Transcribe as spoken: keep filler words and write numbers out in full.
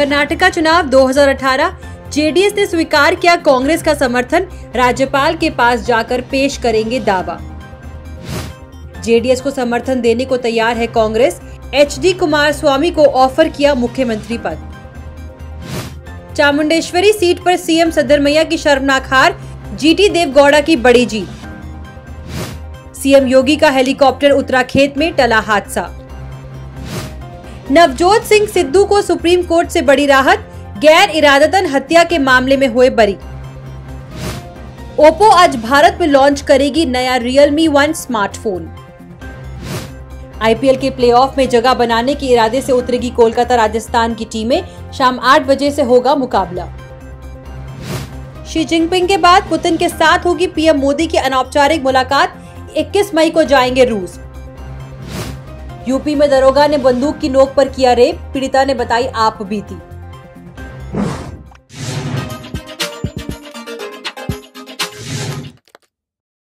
कर्नाटका चुनाव दो हज़ार अठारह, जेडीएस ने स्वीकार किया कांग्रेस का समर्थन, राज्यपाल के पास जाकर पेश करेंगे दावा। जेडीएस को समर्थन देने को तैयार है कांग्रेस, एचडी कुमारास्वामी को ऑफर किया मुख्यमंत्री पद। चामुंडेश्वरी सीट पर सीएम सिद्धारमैया की शर्मनाक हार, जीटी देवगौड़ा की बड़ी जीत। सीएम योगी का हेलीकॉप्टर उतरा खेत में, टला हादसा। नवजोत सिंह सिद्धू को सुप्रीम कोर्ट से बड़ी राहत, गैर इरादतन हत्या के मामले में हुए बरी। ओपो आज भारत में लॉन्च करेगी नया रियलमी वन स्मार्टफोन। आईपीएल के प्लेऑफ में जगह बनाने के इरादे से उतरेगी कोलकाता राजस्थान की टीमें, शाम आठ बजे से होगा मुकाबला। शी जिनपिंग के बाद पुतिन के साथ होगी पीएम मोदी की अनौपचारिक मुलाकात, इक्कीस मई को जाएंगे रूस। यूपी में दरोगा ने बंदूक की नोक पर किया रेप, पीड़िता ने बताई आप बीती।